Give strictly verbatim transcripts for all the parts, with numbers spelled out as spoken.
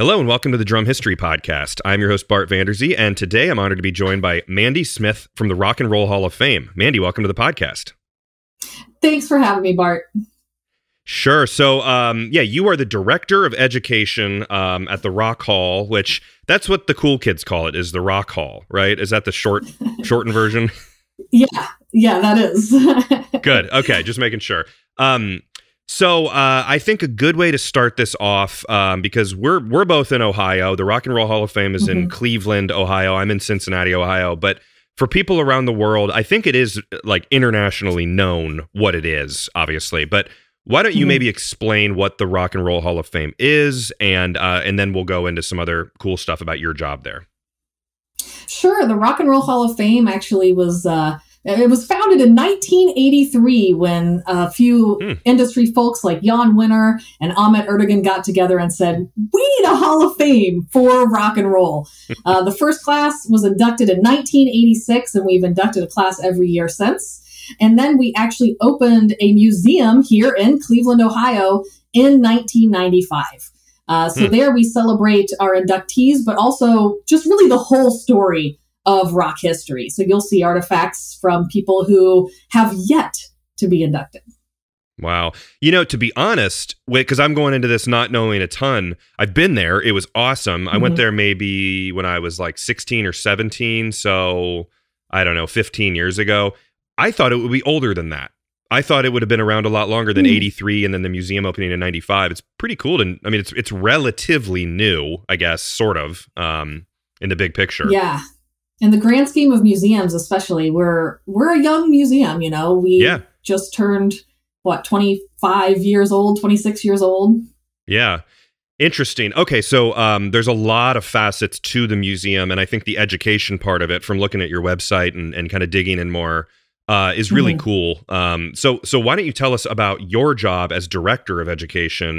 Hello and welcome to the Drum History Podcast. I'm your host, Bart Vanderzee, and today I'm honored to be joined by Mandy Smith from the Rock and Roll Hall of Fame. Mandy, welcome to the podcast. Thanks for having me, Bart. Sure. So, um, yeah, you are the Director of Education um, at the Rock Hall, which that's what the cool kids call it, is the Rock Hall, right? Is that the short, shortened version? Yeah. Yeah, that is. Good. Okay. Just making sure. Um So uh, I think a good way to start this off, um, because we're we're both in Ohio. The Rock and Roll Hall of Fame is mm-hmm. in Cleveland, Ohio. I'm in Cincinnati, Ohio. But for people around the world, I think it is like internationally known what it is, obviously. But why don't you mm-hmm. maybe explain what the Rock and Roll Hall of Fame is, and uh, and then we'll go into some other cool stuff about your job there. Sure. The Rock and Roll Hall of Fame actually was... Uh It was founded in nineteen eighty-three when a few mm. industry folks like Jann Wenner and Ahmet Ertegün got together and said, we need a Hall of Fame for rock and roll. uh, the first class was inducted in nineteen eighty-six, and we've inducted a class every year since. And then we actually opened a museum here in Cleveland, Ohio in nineteen ninety-five. Uh, so mm. there we celebrate our inductees, but also just really the whole story of rock history. So you'll see artifacts from people who have yet to be inducted. Wow. You know, to be honest, because I'm going into this not knowing a ton, I've been there. It was awesome. Mm-hmm. I went there maybe when I was like sixteen or seventeen. So I don't know, fifteen years ago. I thought it would be older than that. I thought it would have been around a lot longer than mm-hmm. eighty-three and then the museum opening in ninety-five. It's pretty cool. And I mean, it's, it's relatively new, I guess, sort of, um, in the big picture. Yeah. In the grand scheme of museums, especially, we're we're a young museum, you know. We yeah. just turned, what, twenty-five years old, twenty-six years old? Yeah. Interesting. Okay, so um, there's a lot of facets to the museum, and I think the education part of it, from looking at your website and, and kind of digging in more, uh, is really mm-hmm. cool. Um, so so why don't you tell us about your job as Director of Education?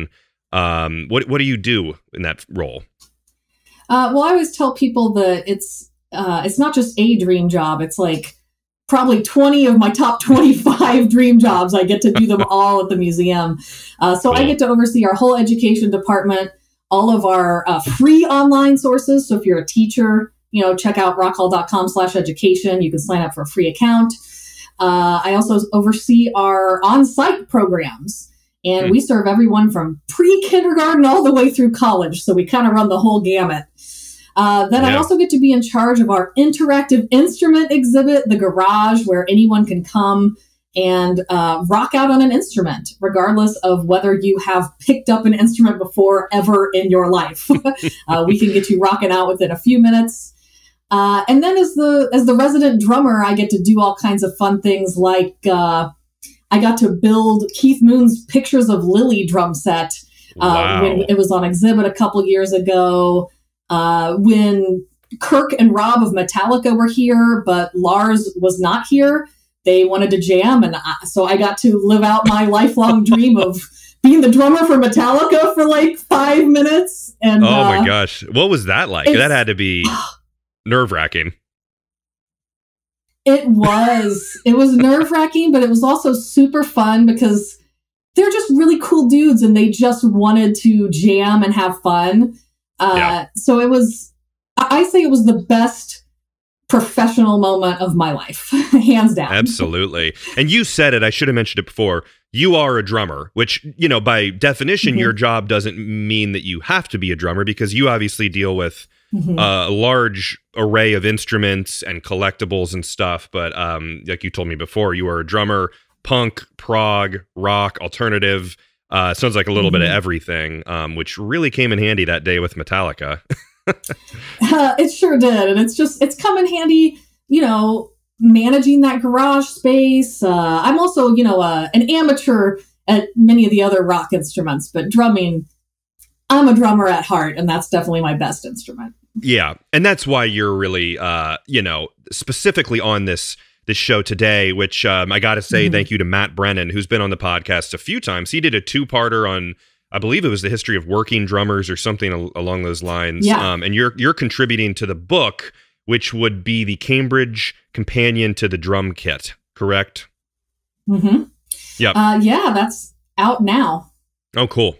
Um, what, what do you do in that role? Uh, well, I always tell people that it's... Uh, it's not just a dream job. It's like probably twenty of my top twenty-five dream jobs. I get to do them all at the museum. Uh, so I get to oversee our whole education department, all of our uh, free online sources. So if you're a teacher, you know, check out rock hall dot com slash education. You can sign up for a free account. Uh, I also oversee our on-site programs. And mm-hmm. we serve everyone from pre-kindergarten all the way through college. So we kind of run the whole gamut. Uh, then yeah. I also get to be in charge of our interactive instrument exhibit, the garage, where anyone can come and uh, rock out on an instrument, regardless of whether you have picked up an instrument before ever in your life. uh, we can get you rocking out within a few minutes. Uh, and then as the as the resident drummer, I get to do all kinds of fun things like uh, I got to build Keith Moon's Pictures of Lily drum set uh, wow. when it was on exhibit a couple years ago. Uh, when Kirk and Rob of Metallica were here, but Lars was not here, they wanted to jam. And I, so I got to live out my lifelong dream of being the drummer for Metallica for like five minutes. And, oh uh, my gosh. What was that like? That had to be nerve wracking. It was, it was nerve wracking, but it was also super fun because they're just really cool dudes and they just wanted to jam and have fun. Uh, yeah. So it was, I say it was the best professional moment of my life, hands down. Absolutely. And you said it, I should have mentioned it before, you are a drummer, which, you know, by definition, mm-hmm. your job doesn't mean that you have to be a drummer because you obviously deal with mm-hmm. uh, a large array of instruments and collectibles and stuff. But um, like you told me before, you are a drummer, punk, prog, rock, alternative. Uh, sounds like a little mm-hmm. bit of everything, um, which really came in handy that day with Metallica. uh, it sure did. And it's just, it's come in handy, you know, managing that garage space. Uh, I'm also, you know, uh, an amateur at many of the other rock instruments, but drumming, I'm a drummer at heart, and that's definitely my best instrument. Yeah. And that's why you're really, uh, you know, specifically on this This show today, which um, I got to say mm-hmm. thank you to Matt Brennan, who's been on the podcast a few times. He did a two-parter on, I believe it was the history of working drummers or something al along those lines. Yeah. Um, and you're you're contributing to the book, which would be the Cambridge Companion to the Drum Kit, correct? Mm-hmm. Yeah. Uh, yeah, that's out now. Oh, cool.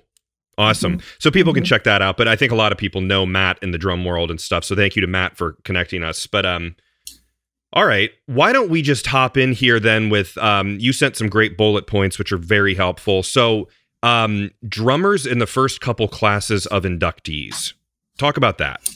Awesome. Mm-hmm. So people can check that out. But I think a lot of people know Matt in the drum world and stuff. So thank you to Matt for connecting us. But um, all right, why don't we just hop in here then with um, you sent some great bullet points, which are very helpful. So um, drummers in the first couple classes of inductees. Talk about that.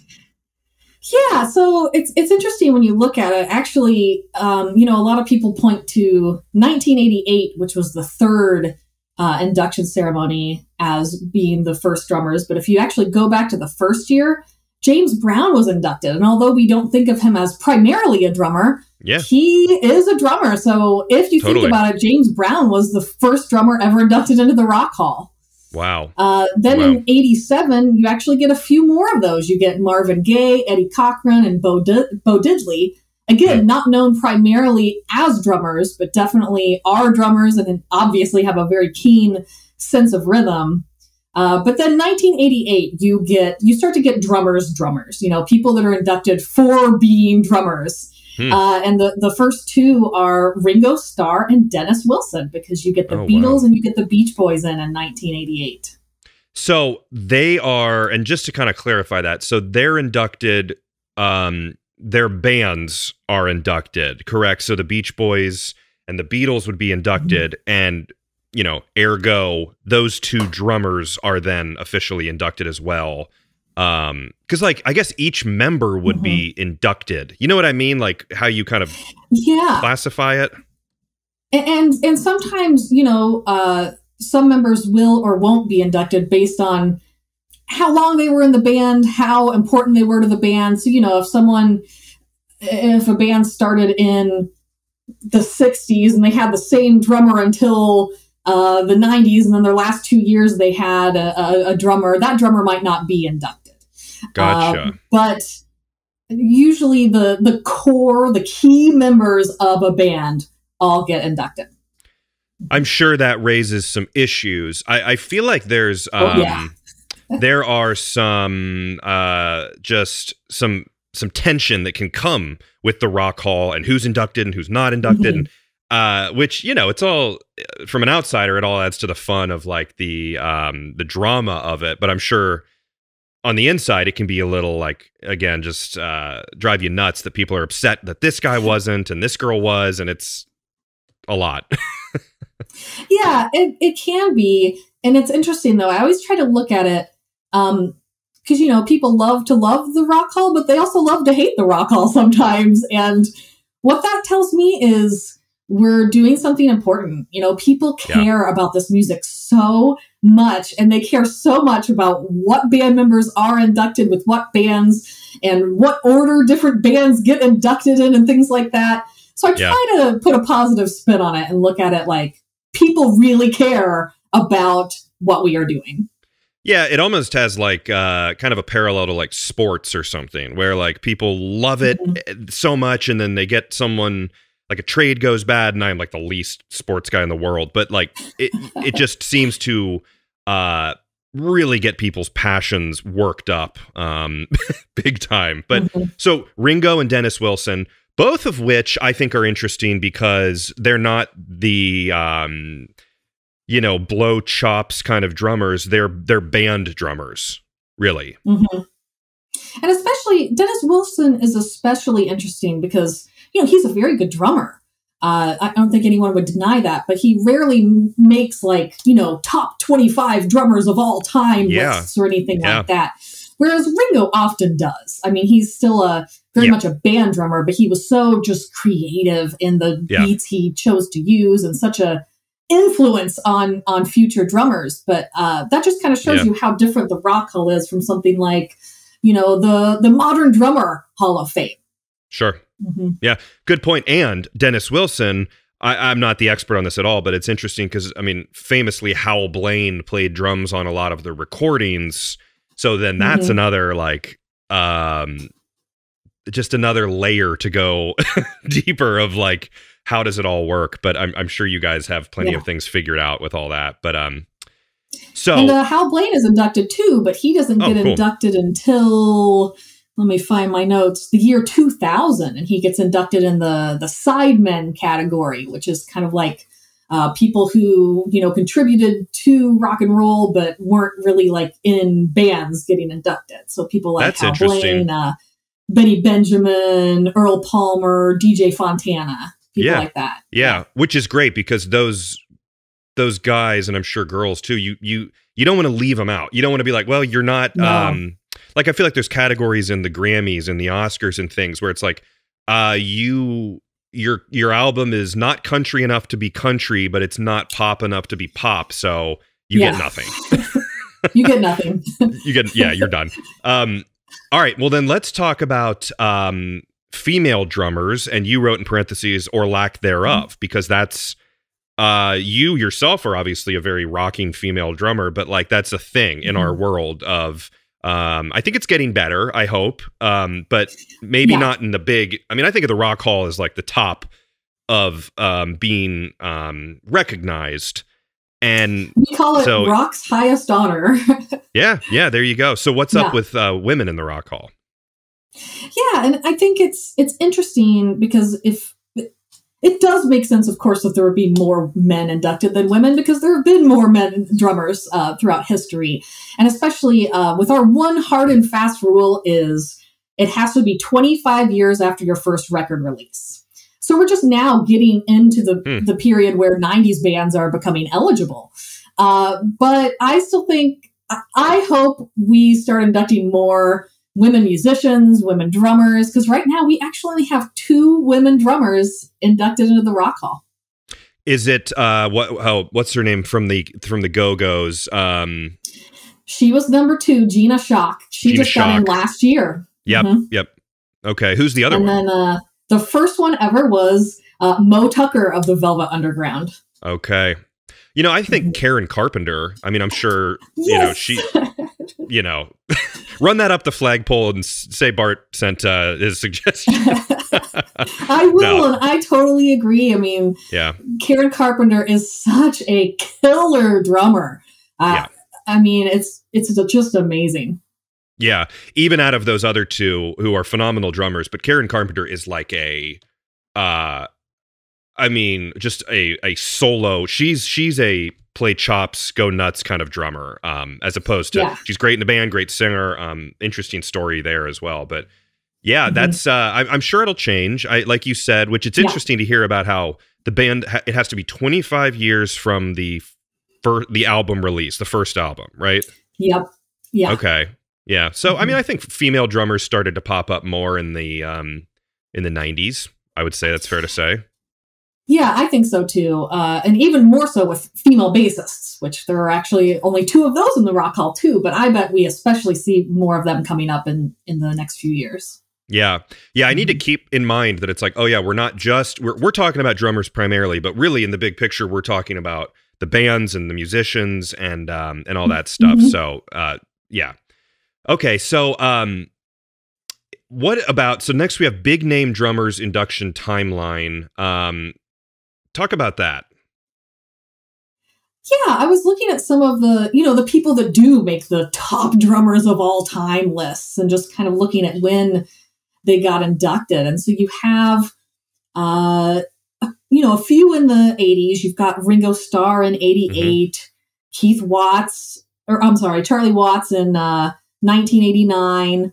Yeah, so it's it's interesting when you look at it. Actually, um, you know, a lot of people point to nineteen eighty-eight, which was the third uh, induction ceremony, as being the first drummers. But if you actually go back to the first year, James Brown was inducted. And although we don't think of him as primarily a drummer, yeah. he is a drummer. So if you totally. think about it, James Brown was the first drummer ever inducted into the Rock Hall. Wow. Uh, then wow. in eighty-seven, you actually get a few more of those. You get Marvin Gaye, Eddie Cochran, and Bo, Di Bo Diddley. Again, yeah. not known primarily as drummers, but definitely are drummers and obviously have a very keen sense of rhythm. Uh, but then nineteen eighty-eight, you get you start to get drummers, drummers, you know, people that are inducted for being drummers. Hmm. Uh, and the, the first two are Ringo Starr and Dennis Wilson, because you get the oh, Beatles wow. and you get the Beach Boys in in nineteen eighty-eight. So they are, and just to kind of clarify that, so they're inducted, um, their bands are inducted, correct? So the Beach Boys and the Beatles would be inducted, mm-hmm. and, you know, ergo, those two drummers are then officially inducted as well. Um, cause like, I guess each member would mm-hmm. be inducted. You know what I mean? Like how you kind of yeah. classify it. And, and, and sometimes, you know, uh, some members will or won't be inducted based on how long they were in the band, how important they were to the band. So, you know, if someone, if a band started in the sixties and they had the same drummer until uh, the nineties, and then their last two years, they had a, a, a drummer, that drummer might not be inducted. Gotcha. Uh, but usually the the core, the key members of a band all get inducted. I'm sure that raises some issues. I, I feel like there's um, oh, yeah. there are some uh, just some some tension that can come with the Rock Hall and who's inducted and who's not inducted, mm-hmm. and, uh, which, you know, it's all from an outsider. It all adds to the fun of like the um, the drama of it. But I'm sure on the inside, it can be a little like, again, just uh, drive you nuts that people are upset that this guy wasn't and this girl was, and it's a lot. Yeah, it, it can be. And it's interesting, though. I always try to look at it um, because, you know, people love to love the Rock Hall, but they also love to hate the Rock Hall sometimes. And what that tells me is we're doing something important. You know, people care yeah. about this music so much, and they care so much about what band members are inducted with what bands and what order different bands get inducted in and things like that. So I try yeah. to put a positive spin on it and look at it like people really care about what we are doing. Yeah, it almost has like uh, kind of a parallel to like sports or something where like people love it mm-hmm. so much, and then they get someone, like a trade goes bad, and I'm like the least sports guy in the world, but like it, it just seems to uh, really get people's passions worked up um, big time. But mm-hmm. so Ringo and Dennis Wilson, both of which I think are interesting because they're not the, um, you know, blow chops kind of drummers. They're, they're band drummers, really. Mm-hmm. And especially Dennis Wilson is especially interesting because, you know, he's a very good drummer. Uh, I don't think anyone would deny that, but he rarely makes like, you know, top twenty-five drummers of all time yeah. lists or anything yeah. like that. Whereas Ringo often does. I mean, he's still a very yeah. much a band drummer, but he was so just creative in the yeah. beats he chose to use and such a influence on, on future drummers. But uh, that just kind of shows yeah. you how different the Rock Hall is from something like, you know, the, the modern drummer Hall of Fame. Sure. Mm-hmm. Yeah, good point. And Dennis Wilson, I, I'm not the expert on this at all, but it's interesting because, I mean, famously, Hal Blaine played drums on a lot of the recordings. So then that's mm-hmm. another, like, um, just another layer to go deeper of, like, how does it all work? But I'm, I'm sure you guys have plenty yeah. of things figured out with all that. But um, so... And uh, Hal Blaine is inducted, too, but he doesn't oh, get cool. inducted until... Let me find my notes, the year two thousand, and he gets inducted in the, the sidemen category, which is kind of like uh, people who, you know, contributed to rock and roll, but weren't really like in bands getting inducted. So people like Hal Blaine, uh, Betty Benjamin, Earl Palmer, D J Fontana, people yeah. like that. Yeah. Which is great because those, those guys, and I'm sure girls too, you, you, you don't want to leave them out. You don't want to be like, well, you're not, no. um, like, I feel like there's categories in the Grammys and the Oscars and things where it's like, uh, you, your, your album is not country enough to be country, but it's not pop enough to be pop. So you yeah. get nothing. You get nothing. You get, yeah, you're done. Um, all right. Well, then let's talk about, um, female drummers, and you wrote in parentheses, or lack thereof, mm-hmm. because that's, uh, you yourself are obviously a very rocking female drummer, but like, that's a thing in mm-hmm. our world of, Um, I think it's getting better, I hope, um, but maybe yeah. not in the big, I mean, I think of the Rock Hall as like the top of um, being um, recognized. And we call it so, Rock's highest honor. yeah, yeah, there you go. So what's yeah. up with uh, women in the Rock Hall? Yeah, and I think it's it's interesting because if it does make sense, of course, that there would be more men inducted than women because there have been more men drummers uh, throughout history. And especially uh, with our one hard and fast rule is it has to be twenty-five years after your first record release. So we're just now getting into the, mm. the period where nineties bands are becoming eligible. Uh, but I still think, I hope we start inducting more women musicians, women drummers, because right now we actually have two women drummers inducted into the Rock Hall. Is it uh, what? Oh, what's her name from the from the Go Go's? Um, she was number two, Gina Schock. She Gina just Schock. got in last year. Yep, mm-hmm. yep. Okay, who's the other and one? And then uh, the first one ever was uh, Moe Tucker of the Velvet Underground. Okay, you know I think Karen Carpenter. I mean, I'm sure yes. you know she. You know, run that up the flagpole and say Bart sent uh, his suggestion. I will, no. and I totally agree. I mean, yeah, Karen Carpenter is such a killer drummer. Uh, yeah. I mean, it's it's just amazing. Yeah, even out of those other two who are phenomenal drummers, but Karen Carpenter is like a, uh, I mean, just a a solo. She's she's a play chops, go nuts kind of drummer, um, as opposed to yeah. she's great in the band, great singer. Um, interesting story there as well. But yeah, mm-hmm. that's, uh, I, I'm sure it'll change. I, like you said, which it's yeah. interesting to hear about how the band, ha it has to be twenty-five years from the first, the album release, the first album, right? Yep. Yeah. Okay. Yeah. So, mm-hmm. I mean, I think female drummers started to pop up more in the, um, in the nineties. I would say that's fair to say. Yeah, I think so too. Uh, and even more so with female bassists, which there are actually only two of those in the Rock Hall too, but I bet we especially see more of them coming up in, in the next few years. Yeah. Yeah. I need to keep in mind that it's like, oh yeah, we're not just, we're, we're talking about drummers primarily, but really in the big picture, we're talking about the bands and the musicians and, um, and all that stuff. Mm-hmm. So, uh, yeah. Okay. So, um, what about, so next we have big name drummers induction timeline. Um, Talk about that. Yeah, I was looking at some of the, you know, the people that do make the top drummers of all time lists and just kind of looking at when they got inducted. And so you have, uh, you know, a few in the eighties. You've got Ringo Starr in eighty-eight, mm-hmm. Keith Watts, or I'm sorry, Charlie Watts in uh, nineteen eighty-nine.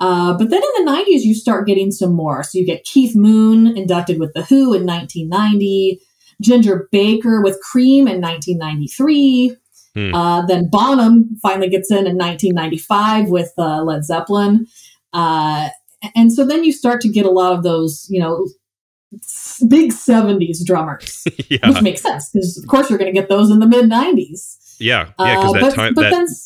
Uh, but then in the nineties, you start getting some more. So you get Keith Moon inducted with The Who in nineteen ninety, Ginger Baker with Cream in nineteen ninety-three. Hmm. Uh, then Bonham finally gets in in nineteen ninety-five with uh, Led Zeppelin. Uh, and so then you start to get a lot of those, you know, big seventies drummers, yeah. which makes sense because, of course, you're going to get those in the mid nineties. Yeah, yeah, because uh, that time, but that,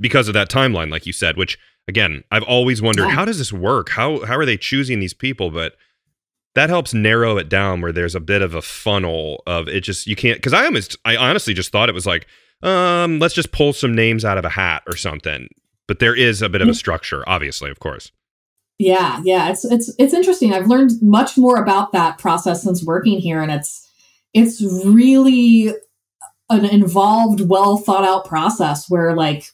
because of that timeline, like you said, which. Again, I've always wondered, yeah. how does this work? How how are they choosing these people? But that helps narrow it down where there's a bit of a funnel of it just, you can't, because I almost, I honestly just thought it was like, um, let's just pull some names out of a hat or something. But there is a bit of a structure, obviously, of course. Yeah, yeah. It's, it's, it's interesting. I've learned much more about that process since working here. And it's, it's really an involved, well thought out process where like,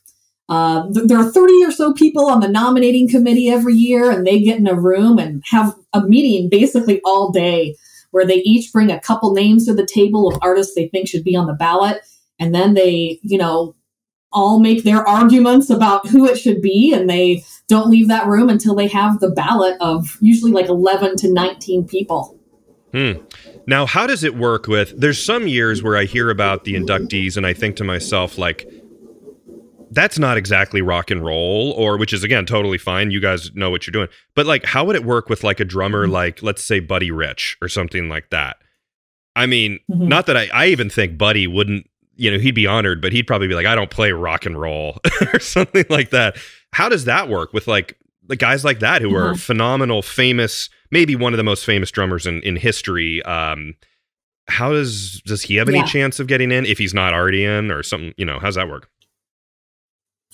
Uh, th there are thirty or so people on the nominating committee every year, and they get in a room and have a meeting basically all day where they each bring a couple names to the table of artists they think should be on the ballot. And then they, you know, all make their arguments about who it should be. And they don't leave that room until they have the ballot of usually like eleven to nineteen people. Hmm. Now, how does it work with, there's some years where I hear about the inductees and I think to myself, like, that's not exactly rock and roll, or which is, again, totally fine. You guys know what you're doing. But like, how would it work with like a drummer, like, let's say Buddy Rich or something like that? I mean, mm-hmm. not that I, I even think Buddy wouldn't, you know, he'd be honored, but he'd probably be like, I don't play rock and roll or something like that. How does that work with like the guys like that who mm-hmm. are phenomenal, famous, maybe one of the most famous drummers in, in history? Um, how does, does he have any yeah. chance of getting in if he's not already in or something? You know, how's that work?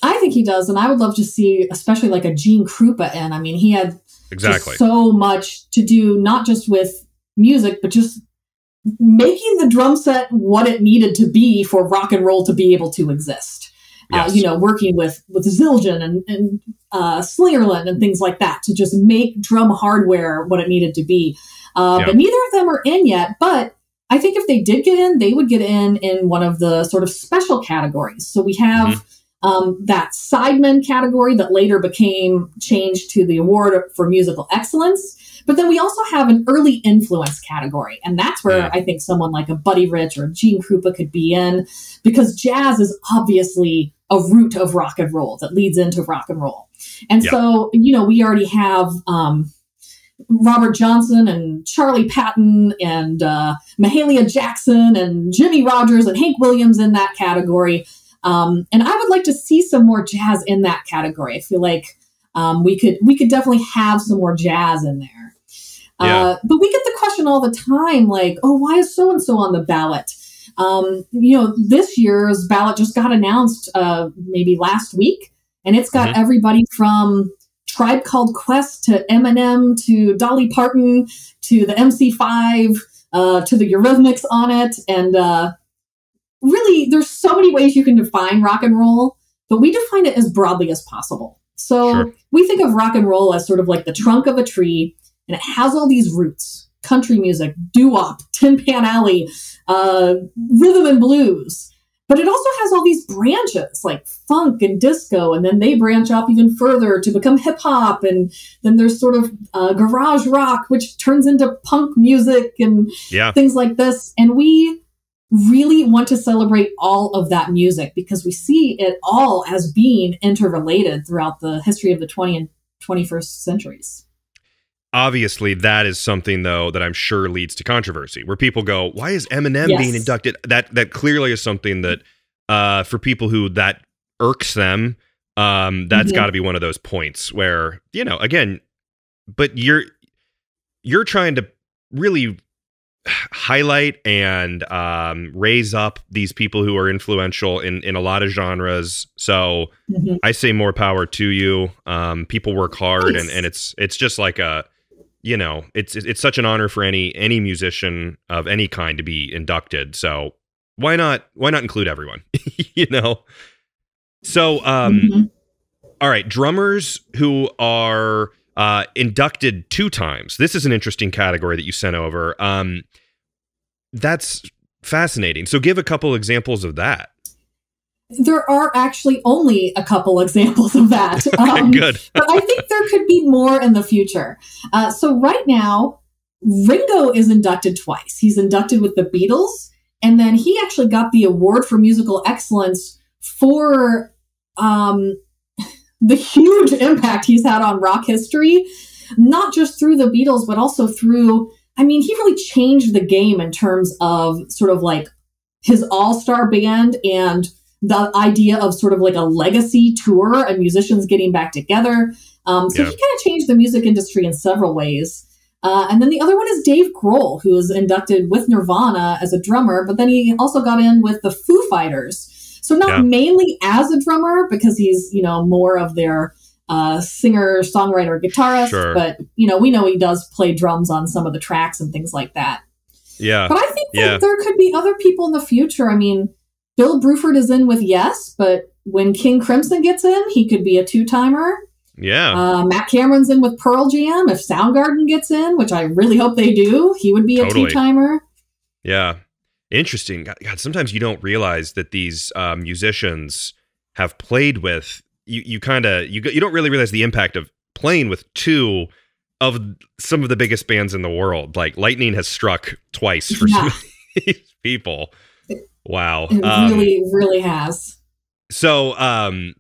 I think he does. And I would love to see, especially like a Gene Krupa in. I mean, he had exactly so much to do, not just with music, but just making the drum set what it needed to be for rock and roll to be able to exist. Yes. Uh, you know, working with, with Zildjian and, and uh, Slingerland and things like that to just make drum hardware what it needed to be. Uh, yeah. But neither of them are in yet. But I think if they did get in, they would get in in one of the sort of special categories. So we have... Mm-hmm. Um, that Sidemen category that later became changed to the Award for Musical Excellence. But then we also have an Early Influence category. And that's where yeah. I think someone like a Buddy Rich or Gene Krupa could be in, because jazz is obviously a root of rock and roll that leads into rock and roll. And yeah. so, you know, we already have um, Robert Johnson and Charlie Patton and uh, Mahalia Jackson and Jimmie Rodgers and Hank Williams in that category. Um, and I would like to see some more jazz in that category. I feel like um, we could we could definitely have some more jazz in there. Yeah. Uh, but we get the question all the time, like, oh, why is so-and-so on the ballot? Um, you know, this year's ballot just got announced uh, maybe last week, and it's got mm-hmm. everybody from Tribe Called Quest to Eminem to Dolly Parton to the M C five uh, to the Eurythmics on it, and uh really, there's so many ways you can define rock and roll, but we define it as broadly as possible. So sure. we think of rock and roll as sort of like the trunk of a tree, and it has all these roots: country music, doo-wop, Tin Pan Alley, uh, rhythm and blues. But it also has all these branches like funk and disco, and then they branch off even further to become hip hop. And then there's sort of uh, garage rock, which turns into punk music and yeah. things like this. And we really want to celebrate all of that music because we see it all as being interrelated throughout the history of the twentieth and twenty-first centuries. Obviously, that is something, though, that I'm sure leads to controversy, where people go, why is Eminem yes. being inducted? That that clearly is something that uh, for people who that irks them, um, that's mm-hmm. got to be one of those points where, you know, again, but you're you're trying to really highlight and um, raise up these people who are influential in, in a lot of genres. So mm-hmm. I say more power to you. Um, people work hard nice. and, and it's, it's just like a, you know, it's, it's such an honor for any, any musician of any kind to be inducted. So why not, why not include everyone, you know? So, um, mm-hmm. all right. Drummers who are, Uh, inducted two times. This is an interesting category that you sent over. Um, that's fascinating. So give a couple examples of that. There are actually only a couple examples of that. Okay, um, good. But I think there could be more in the future. Uh, so right now, Ringo is inducted twice. He's inducted with the Beatles, and then he actually got the Award for Musical Excellence for... Um, the huge impact he's had on rock history, not just through the Beatles, but also through, I mean, he really changed the game in terms of sort of like his all-star band and the idea of sort of like a legacy tour and musicians getting back together. Um, so yeah. he kind of changed the music industry in several ways. Uh, and then the other one is Dave Grohl, who was inducted with Nirvana as a drummer, but then he also got in with the Foo Fighters. So not yeah. mainly as a drummer, because he's, you know, more of their uh, singer, songwriter, guitarist. Sure. But, you know, we know he does play drums on some of the tracks and things like that. Yeah. But I think that yeah. there could be other people in the future. I mean, Bill Bruford is in with Yes, but when King Crimson gets in, he could be a two-timer. Yeah. Uh, Matt Cameron's in with Pearl Jam. If Soundgarden gets in, which I really hope they do, he would be totally. a two-timer. Yeah. Interesting. God, God, sometimes you don't realize that these uh, musicians have played with, you You kind of, you, you don't really realize the impact of playing with two of some of the biggest bands in the world. Like lightning has struck twice for yeah. some of these people. Wow. It really, um, really has. So, um,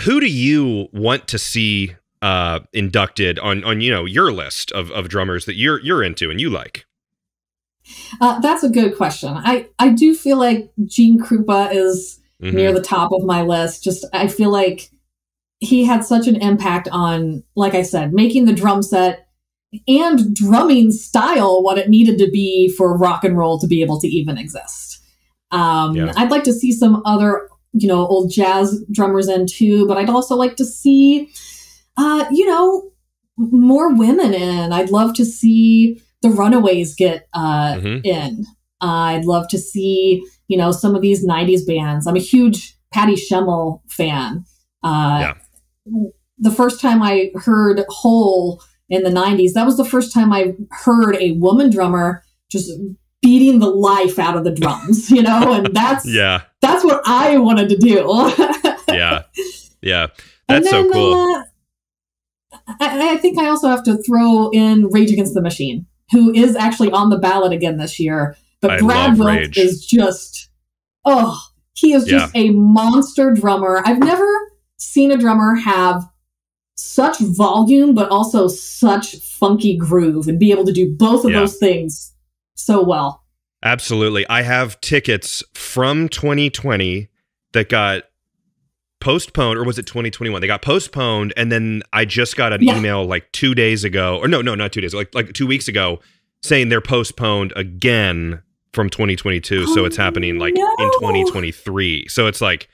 who do you want to see uh, inducted on, on, you know, your list of, of drummers that you're, you're into and you like? Uh, that's a good question. I, I do feel like Gene Krupa is mm-hmm. near the top of my list. Just, I feel like he had such an impact on, like I said, making the drum set and drumming style what it needed to be for rock and roll to be able to even exist. Um, yeah. I'd like to see some other, you know, old jazz drummers in too, but I'd also like to see, uh, you know, more women in. I'd love to see the Runaways get uh, mm-hmm. in. Uh, I'd love to see, you know, some of these nineties bands. I'm a huge Patti Schemmel fan. Uh, yeah. The first time I heard Hole in the nineties, that was the first time I heard a woman drummer just beating the life out of the drums, you know, and that's yeah. that's what I wanted to do. yeah, yeah, that's then, so cool. Uh, I, I think I also have to throw in Rage Against the Machine, who is actually on the ballot again this year. But I Brad Wilk is just, oh, he is just yeah. a monster drummer. I've never seen a drummer have such volume, but also such funky groove, and be able to do both of yeah. those things so well. Absolutely. I have tickets from twenty twenty that got postponed, or was it twenty twenty-one? They got postponed, and then I just got an yeah. email like two days ago, or no, no, not two days, like like two weeks ago, saying they're postponed again from twenty twenty-two. Oh, so it's happening like no. in twenty twenty-three. So it's like,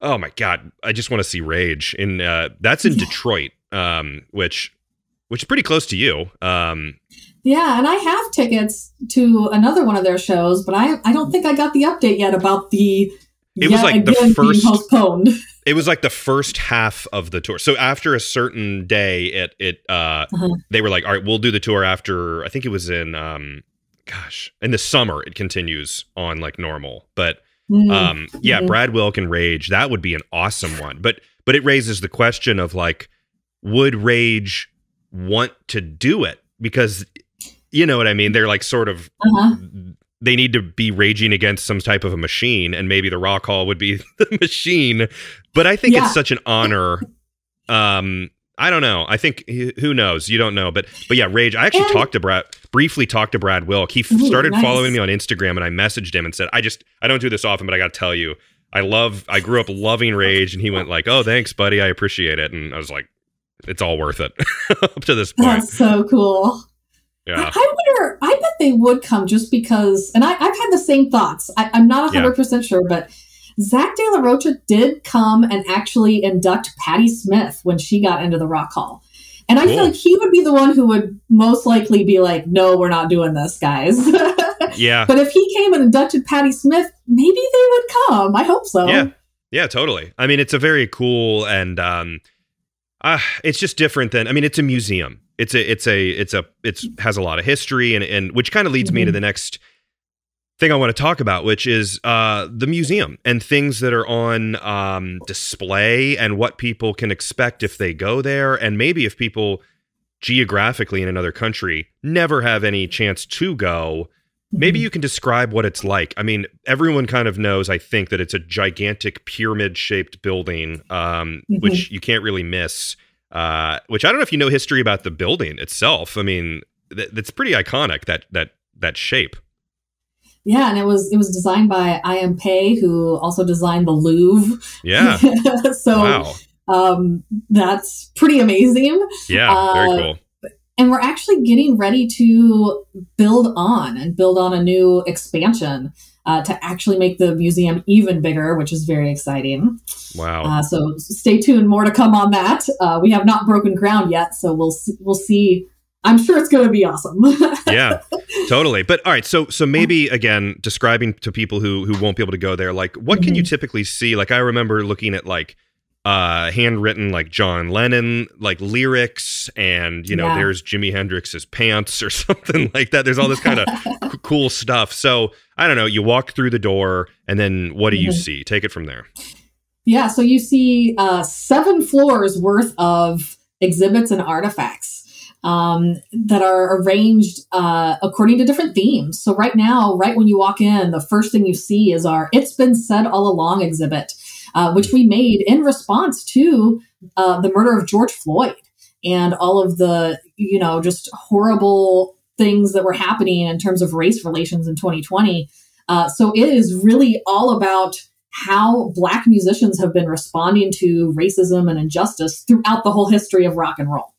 oh my God, I just want to see Rage. In uh, that's in yeah. Detroit, um, which which is pretty close to you. Um, Yeah, and I have tickets to another one of their shows, but I I don't think I got the update yet about the. It was like the first postponed. It was like the first half of the tour. So after a certain day, it it uh, uh-huh. they were like, all right, we'll do the tour after. I think it was in um, gosh, in the summer. It continues on like normal, but mm-hmm. um, yeah, mm-hmm. Brad Wilk and Rage, that would be an awesome one. But but it raises the question of like, would Rage want to do it? Because you know what I mean? They're like sort of, uh-huh. they need to be raging against some type of a machine, and maybe the Rock Hall would be the machine. But I think yeah. it's such an honor. Um, I don't know. I think, who knows? You don't know. But but yeah, Rage. I actually and, talked to Brad, briefly talked to Brad Wilk. He ooh, started nice. following me on Instagram, and I messaged him and said, I just, I don't do this often, but I got to tell you, I love, I grew up loving Rage. And he went like, oh, thanks, buddy. I appreciate it. And I was like, it's all worth it up to this point. That's so cool. Yeah. I wonder, I bet they would come just because, and I, I've had the same thoughts. I, I'm not one hundred percent yeah. sure, but Zach De La Rocha did come and actually induct Patti Smith when she got into the Rock Hall. And I cool. feel like he would be the one who would most likely be like, no, we're not doing this, guys. yeah. But if he came and inducted Patti Smith, maybe they would come. I hope so. Yeah, yeah, totally. I mean, it's a very cool and um, uh, it's just different than, I mean, it's a museum. It's a, it's a, it's a, it's has a lot of history, and, and which kind of leads mm-hmm. me to the next thing I want to talk about, which is uh, the museum and things that are on um, display and what people can expect if they go there. And maybe if people geographically in another country never have any chance to go, mm-hmm. maybe you can describe what it's like. I mean, everyone kind of knows, I think, that it's a gigantic pyramid shaped building, um, mm-hmm. which you can't really miss. Uh, which I don't know if you know history about the building itself. I mean, th that's pretty iconic, that that that shape. Yeah, and it was it was designed by Ian Pei, who also designed the Louvre. Yeah. so wow. um, that's pretty amazing. Yeah, uh, very cool. And we're actually getting ready to build on and build on a new expansion uh, to actually make the museum even bigger, which is very exciting. Wow. Uh, so stay tuned, more to come on that. Uh, we have not broken ground yet, so we'll, we'll see. I'm sure it's going to be awesome. yeah, totally. But all right. So, so maybe again, describing to people who, who won't be able to go there, like what mm-hmm. can you typically see? Like I remember looking at like uh, handwritten like John Lennon, like lyrics. And, you know, yeah. there's Jimi Hendrix's pants or something like that. There's all this kind of c- cool stuff. So I don't know, you walk through the door and then what do you mm-hmm. see? Take it from there. Yeah. So you see uh, seven floors worth of exhibits and artifacts um, that are arranged uh, according to different themes. So right now, right when you walk in, the first thing you see is our It's Been Said All Along exhibit, uh, which we made in response to uh, the murder of George Floyd and all of the, you know, just horrible things that were happening in terms of race relations in twenty twenty. Uh, so it is really all about how Black musicians have been responding to racism and injustice throughout the whole history of rock and roll.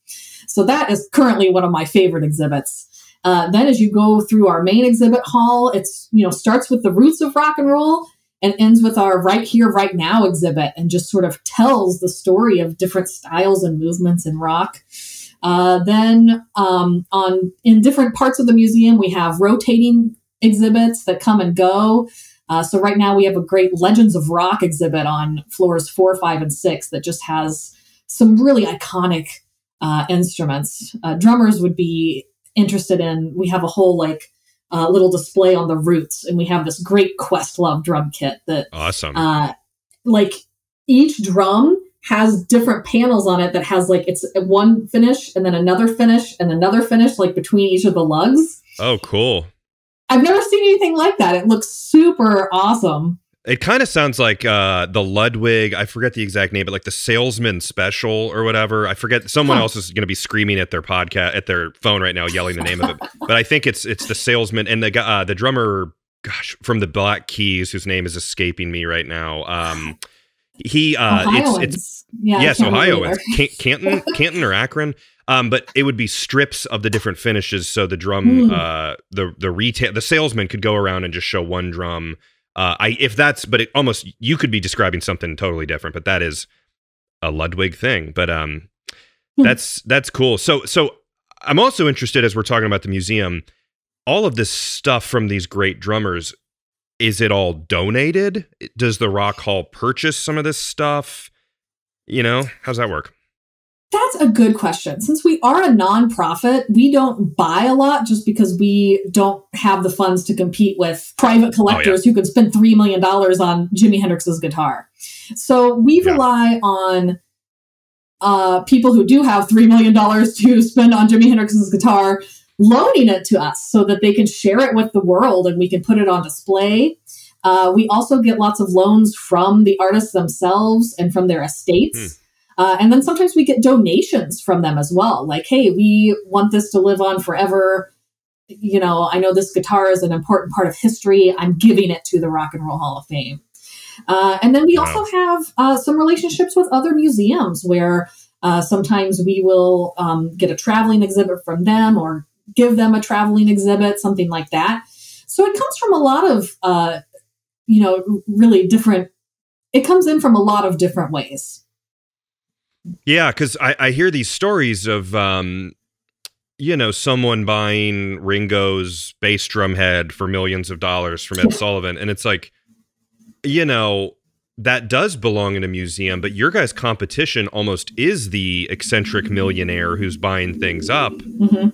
So that is currently one of my favorite exhibits. Uh, then as you go through our main exhibit hall, it's, you know, starts with the roots of rock and roll and ends with our Right Here, Right Now exhibit, and just sort of tells the story of different styles and movements in rock. Uh, then um, on in different parts of the museum, we have rotating exhibits that come and go. Uh, so right now we have a great Legends of Rock exhibit on floors four, five, and six that just has some really iconic uh, instruments. Uh, drummers would be interested in. We have a whole like uh, little display on the Roots, and we have this great Questlove drum kit that awesome. Uh, like each drum has different panels on it that has like it's one finish and then another finish and another finish like between each of the lugs. Oh, cool. I've never seen anything like that. It looks super awesome. It kind of sounds like uh, the Ludwig, I forget the exact name, but like the Salesman Special or whatever. I forget. Someone huh. else is going to be screaming at their podcast, at their phone right now, yelling the name of it. But I think it's it's the Salesman and the uh, the drummer, gosh, from the Black Keys, whose name is escaping me right now. Um, he, uh, it's, it's yeah, yes, Ohioans, Can- Canton, Canton or Akron. Um, but it would be strips of the different finishes. So the drum, mm. uh, the the retail, the salesman could go around and just show one drum. Uh, I if that's, but it almost you could be describing something totally different. But that is a Ludwig thing. But um, mm. that's that's cool. So so I'm also interested as we're talking about the museum. All of this stuff from these great drummers, is it all donated? Does the Rock Hall purchase some of this stuff? You know, how's that work? That's a good question. Since we are a nonprofit, we don't buy a lot just because we don't have the funds to compete with private collectors oh, yeah. who could spend three million dollars on Jimi Hendrix's guitar. So we yeah. rely on uh, people who do have three million dollars to spend on Jimi Hendrix's guitar, loaning it to us so that they can share it with the world and we can put it on display. Uh, we also get lots of loans from the artists themselves and from their estates. Mm. Uh, and then sometimes we get donations from them as well. Like, hey, we want this to live on forever. You know, I know this guitar is an important part of history. I'm giving it to the Rock and Roll Hall of Fame. Uh, and then we wow. also have uh, some relationships with other museums where uh, sometimes we will um, get a traveling exhibit from them or give them a traveling exhibit, something like that. So it comes from a lot of, uh, you know, really different. It comes in from a lot of different ways. Yeah, because I, I hear these stories of, um, you know, someone buying Ringo's bass drum head for millions of dollars from Ed Sullivan. And it's like, you know, that does belong in a museum, but your guys' competition almost is the eccentric millionaire who's buying things up. Mm-hmm.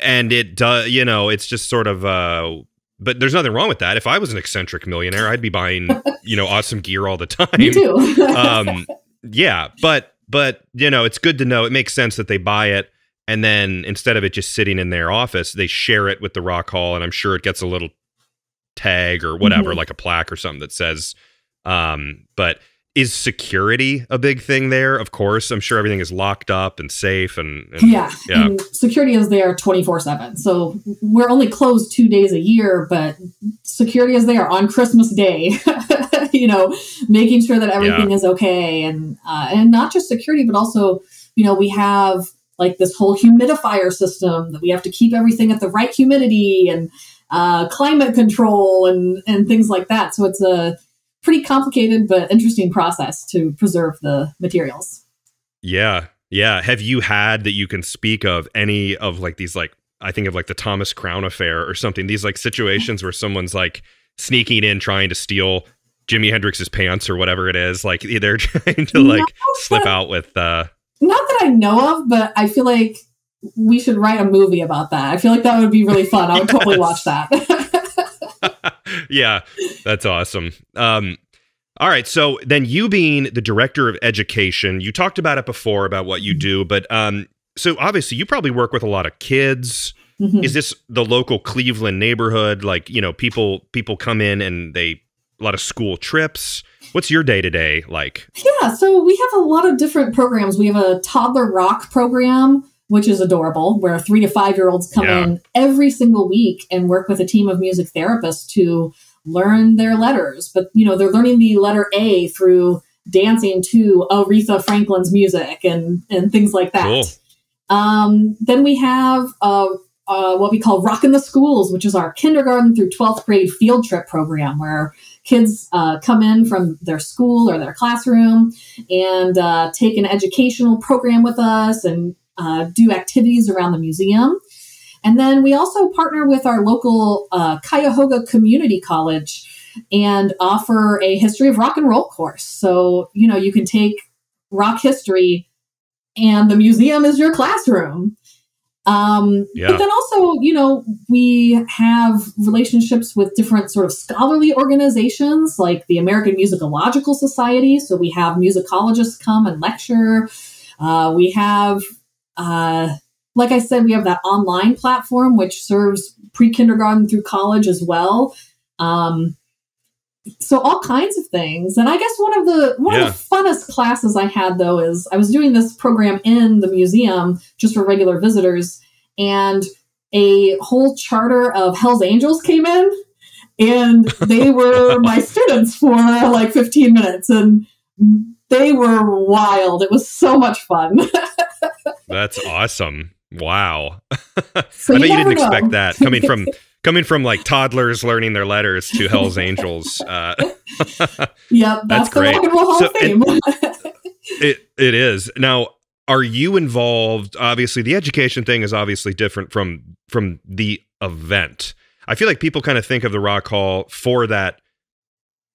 And it does, you know, it's just sort of, uh, but there's nothing wrong with that. If I was an eccentric millionaire, I'd be buying, you know, awesome gear all the time. Me too. um, Yeah, but, but you know, it's good to know. It makes sense that they buy it, and then instead of it just sitting in their office, they share it with the Rock Hall, and I'm sure it gets a little tag or whatever, mm-hmm. like a plaque or something that says, um, but is security a big thing there? Of course, I'm sure everything is locked up and safe. and, and Yeah, yeah. And security is there twenty-four seven. So we're only closed two days a year, but security is there on Christmas Day, you know, making sure that everything yeah. is okay. And, uh, and not just security, but also, you know, we have like this whole humidifier system that we have to keep everything at the right humidity and uh, climate control and, and things like that. So it's a pretty complicated but interesting process to preserve the materials. Yeah. Yeah. Have you had that you can speak of any of like these, like, I think of like the Thomas Crown affair or something, these like situations where someone's like sneaking in, trying to steal Jimi Hendrix's pants or whatever it is. Like they're trying to like that, slip out with. Uh, not that I know of, but I feel like we should write a movie about that. I feel like that would be really fun. I would yes. totally watch that. Yeah, that's awesome. Um, all right. So then you being the director of education, you talked about it before about what you do, but um, so obviously you probably work with a lot of kids. Mm-hmm. Is this the local Cleveland neighborhood? Like, you know, people, people come in and they, a lot of school trips. What's your day-to-day like? Yeah. So we have a lot of different programs. We have a toddler rock program, which is adorable, where three to five-year-olds come yeah. in every single week and work with a team of music therapists to learn their letters. But, you know, they're learning the letter A through dancing to Aretha Franklin's music and, and things like that. Cool. Um, then we have uh, uh, what we call Rockin' the Schools, which is our kindergarten through twelfth grade field trip program where kids uh, come in from their school or their classroom and uh, take an educational program with us and uh, do activities around the museum. And then we also partner with our local uh, Cuyahoga Community College and offer a history of rock and roll course. So, you know, you can take rock history and the museum is your classroom. Um, yeah. But then also, you know, we have relationships with different sort of scholarly organizations like the American Musicological Society. So we have musicologists come and lecture. Uh, we have, uh, like I said, we have that online platform, which serves pre-kindergarten through college as well. Um, so all kinds of things. And I guess one of the, one yeah. of the funnest classes I had though, is I was doing this program in the museum just for regular visitors, and a whole charter of Hell's Angels came in, and they were my students for like fifteen minutes, and they were wild. It was so much fun. That's awesome. Wow. So I bet you didn't know. expect that coming from, coming from like toddlers learning their letters to Hell's Angels. Uh, yep. That's, that's great. The Rock and Roll Hall so of Fame. It, it, it is. Now, are you involved? Obviously the education thing is obviously different from, from the event. I feel like people kind of think of the Rock Hall for that,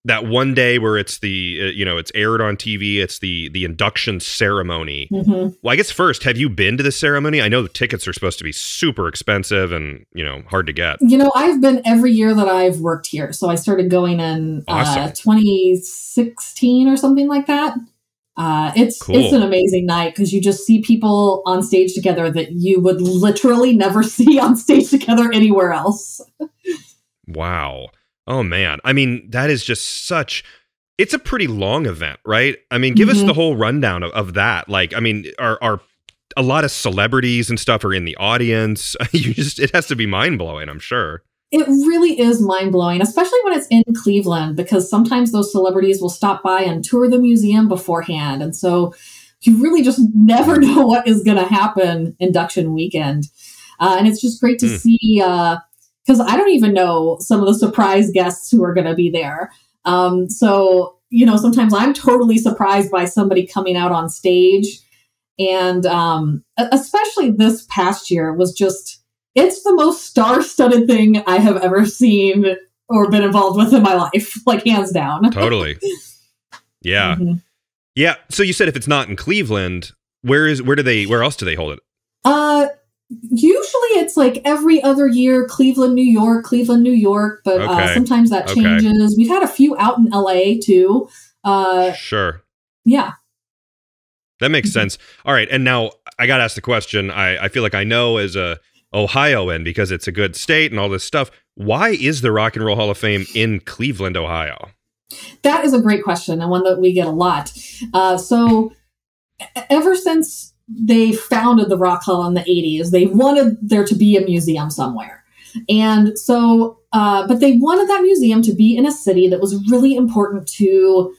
that one day where it's the, uh, you know, it's aired on T V. It's the, the induction ceremony. Mm-hmm. Well, I guess first, have you been to the ceremony? I know the tickets are supposed to be super expensive and, you know, hard to get. You know, I've been every year that I've worked here. So I started going in awesome. uh, twenty sixteen or something like that. Uh, it's, cool. it's an amazing night because you just see people on stage together that you would literally never see on stage together anywhere else. Wow. Oh man. I mean, that is just such, it's a pretty long event, right? I mean, give mm-hmm. us the whole rundown of, of that. Like, I mean, are, are a lot of celebrities and stuff are in the audience. You just, it has to be mind blowing, I'm sure. It really is mind blowing, especially when it's in Cleveland, because sometimes those celebrities will stop by and tour the museum beforehand. And so you really just never know what is going to happen induction weekend. Uh, and it's just great to mm. see, uh, because I don't even know some of the surprise guests who are going to be there. Um, so, you know, sometimes I'm totally surprised by somebody coming out on stage. And um, especially this past year was just, it's the most star-studded thing I have ever seen or been involved with in my life, like hands down. Totally. Yeah. Mm-hmm. Yeah. So you said if it's not in Cleveland, where is, where do they, where else do they hold it? Uh, Usually it's like every other year, Cleveland, New York, Cleveland, New York. But okay. uh, sometimes that changes. Okay. We've had a few out in L A too. Uh, sure. Yeah. That makes sense. All right. And now I got to ask the question. I, I feel like I know as a Ohioan, because it's a good state and all this stuff. Why is the Rock and Roll Hall of Fame in Cleveland, Ohio? That is a great question, and one that we get a lot. Uh, so ever since they founded the Rock Hall in the eighties, they wanted there to be a museum somewhere. And so, uh, but they wanted that museum to be in a city that was really important to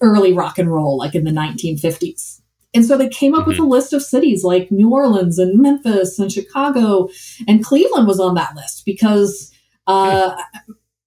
early rock and roll, like in the nineteen fifties. And so they came up mm-hmm. with a list of cities like New Orleans and Memphis and Chicago, and Cleveland was on that list because uh,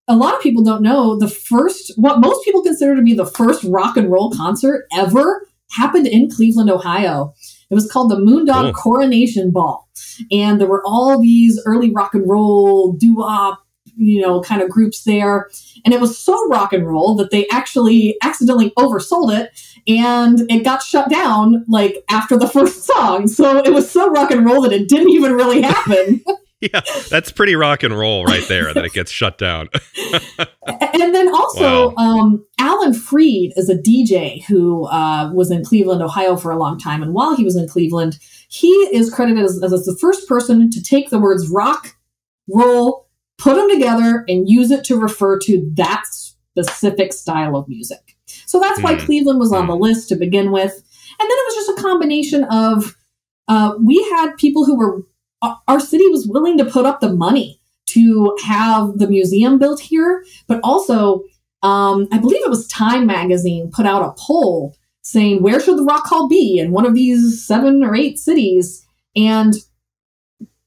a lot of people don't know the first, what most people consider to be the first rock and roll concert ever happened in Cleveland, Ohio. It was called the Moondog cool. Coronation Ball. And there were all these early rock and roll doo-wop you know, kind of groups there. And it was so rock and roll that they actually accidentally oversold it, and it got shut down like after the first song. So it was so rock and roll that it didn't even really happen. Yeah, that's pretty rock and roll right there, that it gets shut down. And then also, wow. um, Alan Freed is a D J who uh, was in Cleveland, Ohio for a long time. And while he was in Cleveland, he is credited as, as the first person to take the words rock, roll, put them together, and use it to refer to that specific style of music. So that's why mm. Cleveland was on the list to begin with. And then it was just a combination of, uh, we had people who were, our city was willing to put up the money to have the museum built here. But also, um, I believe it was Time Magazine put out a poll saying, where should the Rock Hall be in one of these seven or eight cities? And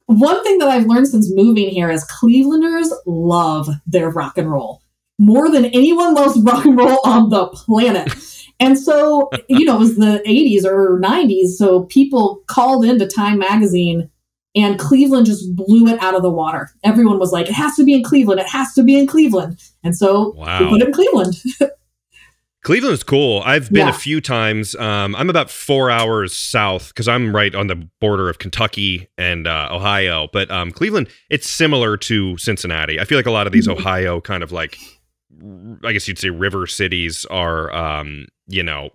one thing that I've learned since moving here is Clevelanders love their rock and roll more than anyone loves rock and roll on the planet. And so, you know, it was the eighties or nineties. So people called into Time Magazine, and Cleveland just blew it out of the water. Everyone was like, it has to be in Cleveland. It has to be in Cleveland. And so wow. we put it in Cleveland. Cleveland's cool. I've been yeah. a few times. Um, I'm about four hours south because I'm right on the border of Kentucky and uh, Ohio. But um, Cleveland, it's similar to Cincinnati. I feel like a lot of these mm-hmm. Ohio kind of like, I guess you'd say river cities are, um, you know,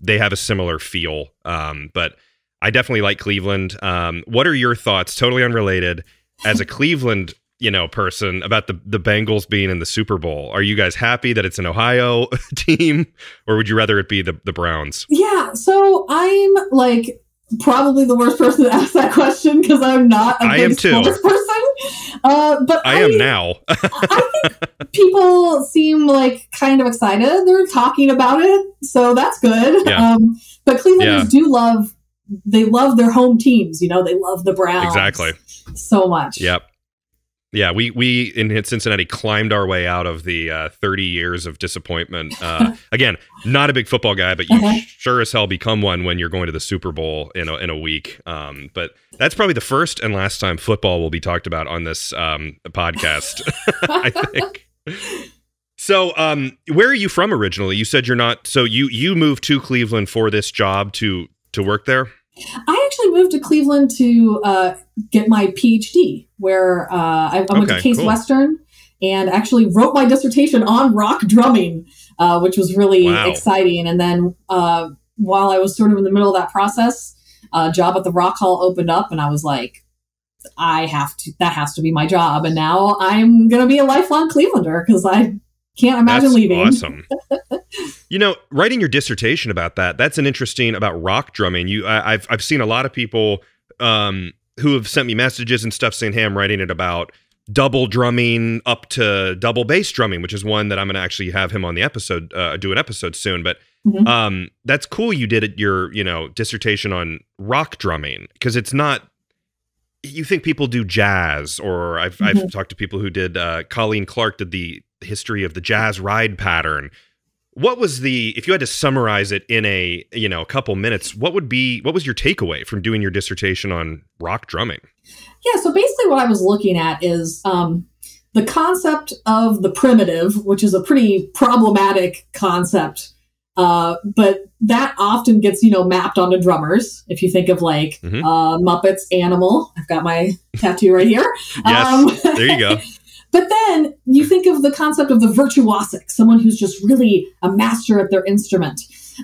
they have a similar feel. Um, but I definitely like Cleveland. Um, what are your thoughts, totally unrelated, as a Cleveland, you know, person about the, the Bengals being in the Super Bowl? Are you guys happy that it's an Ohio team, or would you rather it be the, the Browns? Yeah, so I'm like probably the worst person to ask that question because I'm not a I big am sports too. person. Uh, but I, I am now. I think people seem like kind of excited. They're talking about it, so that's good. Yeah. Um, but Clevelanders yeah. do love... they love their home teams, you know, they love the Browns exactly so much. Yep. Yeah, we we in Cincinnati climbed our way out of the uh, thirty years of disappointment. Uh, again, not a big football guy, but you uh-huh. sure as hell become one when you're going to the Super Bowl in a, in a week. Um, but that's probably the first and last time football will be talked about on this um, podcast, I think. So, um, where are you from originally? You said you're not. So you you moved to Cleveland for this job to. To work there? I actually moved to Cleveland to uh, get my PhD, where uh, I, I went okay, to Case cool. Western and actually wrote my dissertation on rock drumming, uh, which was really wow. exciting. And then uh, while I was sort of in the middle of that process, a job at the Rock Hall opened up, and I was like, I have to, that has to be my job. And now I'm going to be a lifelong Clevelander because I can't imagine that's leaving. Awesome. You know, writing your dissertation about that, that's an interesting about rock drumming. You, I, I've, I've seen a lot of people um, who have sent me messages and stuff saying, hey, I'm writing it about double drumming up to double bass drumming, which is one that I'm going to actually have him on the episode, uh, do an episode soon. But mm-hmm. um, that's cool. You did it, your, you know, dissertation on rock drumming, because it's not, you think people do jazz, or I've, mm-hmm. I've talked to people who did, uh, Colleen Clark did the history of the jazz ride pattern. What was the, if you had to summarize it in a, you know, a couple minutes, what would be, what was your takeaway from doing your dissertation on rock drumming? Yeah, so basically what I was looking at is um, the concept of the primitive, which is a pretty problematic concept, uh, but that often gets, you know, mapped onto drummers. If you think of like mm-hmm. uh, Muppets Animal, I've got my tattoo right here. Yes, um, there you go. But then you think of the concept of the virtuosic, someone who's just really a master at their instrument.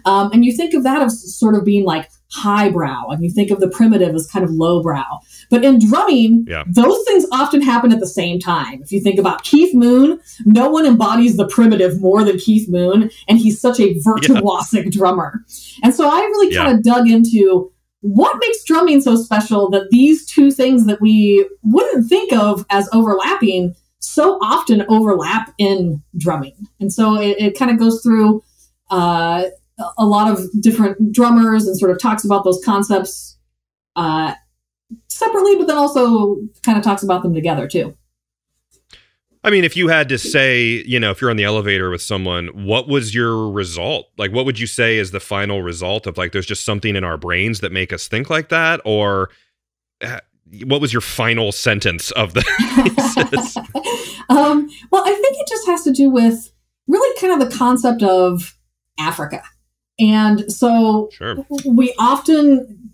Um, and you think of that as sort of being like highbrow, and you think of the primitive as kind of lowbrow. But in drumming, yeah. those things often happen at the same time. If you think about Keith Moon, no one embodies the primitive more than Keith Moon, and he's such a virtuosic yeah. drummer. And so I really yeah. kind of dug into what makes drumming so special that these two things that we wouldn't think of as overlapping so often overlap in drumming. And so it, it kind of goes through uh, a lot of different drummers and sort of talks about those concepts uh, separately, but then also kind of talks about them together too. I mean, if you had to say, you know, if you're on the elevator with someone, what was your result? Like, what would you say is the final result of like, there's just something in our brains that make us think like that? Or what was your final sentence of the thesis? um, well, I think it just has to do with really kind of the concept of Africa. And so sure. we often,